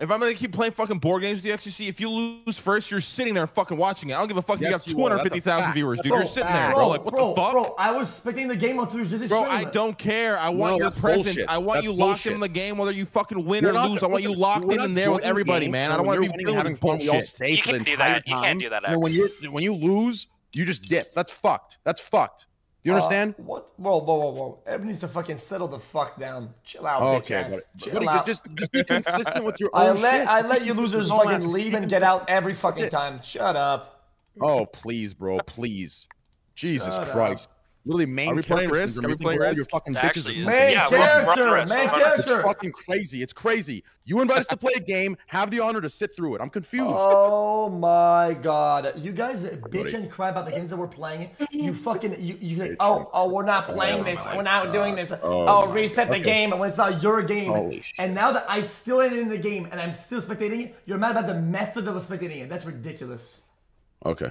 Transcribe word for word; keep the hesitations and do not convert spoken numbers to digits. If I'm going to keep playing fucking board games with the X Q C, if you lose first, you're sitting there fucking watching it. I don't give a fuck if yes, you got two hundred fifty thousand viewers, dude. Bro, you're sitting there, bro. Like, what bro, the fuck? Bro, I was spectating the game until you just streaming. Bro, I don't care. I want no, your presence. Bullshit. I want that's you locked bullshit. in the game, whether you fucking win we're or not, lose. I want you locked in there with everybody, games, man. I don't want to be really having fun. You can't do that. You can't do that, X. When you when you lose, you just dip. That's fucked. That's fucked. You understand? Uh, what? Whoa, whoa, whoa, whoa. Everyone needs to fucking settle the fuck down. Chill out, okay, bitch ass. Chill buddy, out. Just, just be consistent with your own I let, shit. I let you losers fucking leave and get out every fucking time. Shut up. Oh, please, bro. Please. Jesus Shut Christ. Up. Literally main Are we playing Risk? Are we playing Risk? Your fucking bitches. Main yeah, character! Main character! It's fucking crazy. It's crazy. You invite us to play a game. Have the honor to sit through it. I'm confused. Oh my god. You guys bitch and cry about the games that we're playing. You fucking... You, you like, oh, oh, we're not playing this. We're not doing this. Oh, reset the game when it's not your game. And now that I still ain't in the game and I'm still spectating it, you're mad about the method of spectating it. That's ridiculous. Okay.